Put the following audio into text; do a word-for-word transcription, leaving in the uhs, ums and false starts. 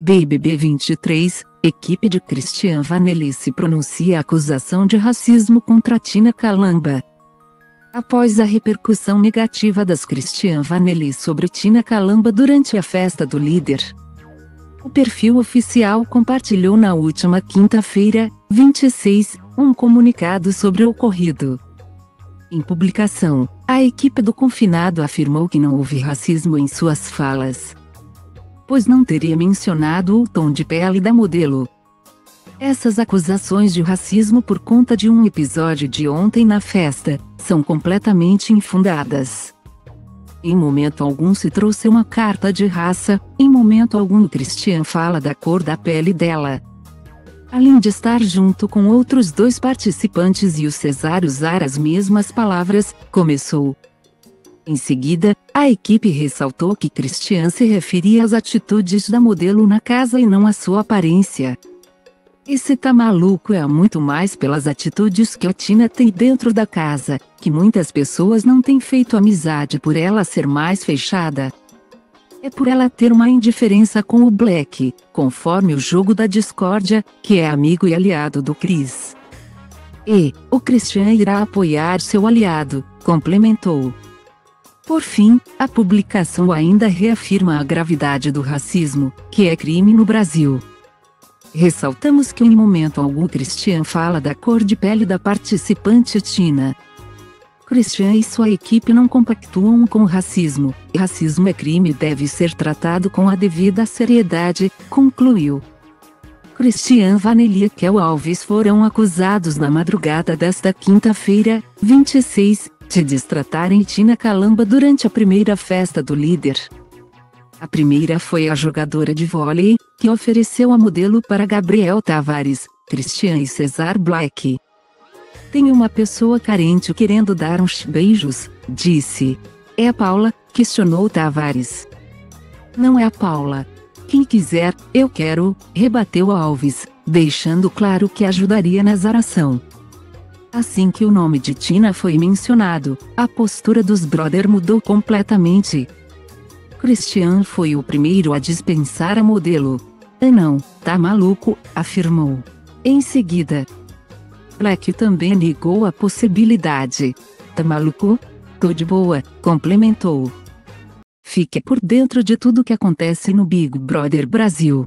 B B B vinte e três, equipe de Cristian Vanelli se pronuncia a acusação de racismo contra Tina Calamba. Após a repercussão negativa das Cristian Vanelli sobre Tina Calamba durante a festa do líder, o perfil oficial compartilhou na última quinta-feira, vinte e seis, um comunicado sobre o ocorrido. Em publicação, a equipe do confinado afirmou que não houve racismo em suas falas, pois não teria mencionado o tom de pele da modelo. Essas acusações de racismo por conta de um episódio de ontem na festa, são completamente infundadas. Em momento algum se trouxe uma carta de raça, em momento algum Cristian fala da cor da pele dela. Além de estar junto com outros dois participantes e o Cesar usar as mesmas palavras, começou. Em seguida, a equipe ressaltou que Cristian se referia às atitudes da modelo na casa e não à sua aparência. Esse tá maluco é muito mais pelas atitudes que a Tina tem dentro da casa, que muitas pessoas não têm feito amizade por ela ser mais fechada. É por ela ter uma indiferença com o Black, conforme o jogo da discórdia, que é amigo e aliado do Cris. E, o Cristian irá apoiar seu aliado, complementou. Por fim, a publicação ainda reafirma a gravidade do racismo, que é crime no Brasil. Ressaltamos que em momento algum Cristian fala da cor de pele da participante Tina. Cristian e sua equipe não compactuam com o racismo, e racismo é crime e deve ser tratado com a devida seriedade, concluiu. Cristian Vanelli e Kel Alves foram acusados na madrugada desta quinta-feira, vinte e seis, de destratarem Tina Calamba durante a primeira festa do líder. A primeira foi a jogadora de vôlei, que ofereceu a modelo para Gabriel Tavares, Cristian e Cesar Black. Tem uma pessoa carente querendo dar uns beijos, disse. É a Paula, questionou Tavares. Não é a Paula. Quem quiser, eu quero, rebateu Alves, deixando claro que ajudaria na zaração. Assim que o nome de Tina foi mencionado, a postura dos brother mudou completamente. Cristian foi o primeiro a dispensar a modelo. Ah não, tá maluco, afirmou. Em seguida, Black também negou a possibilidade. Tá maluco? Tô de boa, complementou. Fique por dentro de tudo que acontece no Big Brother Brasil.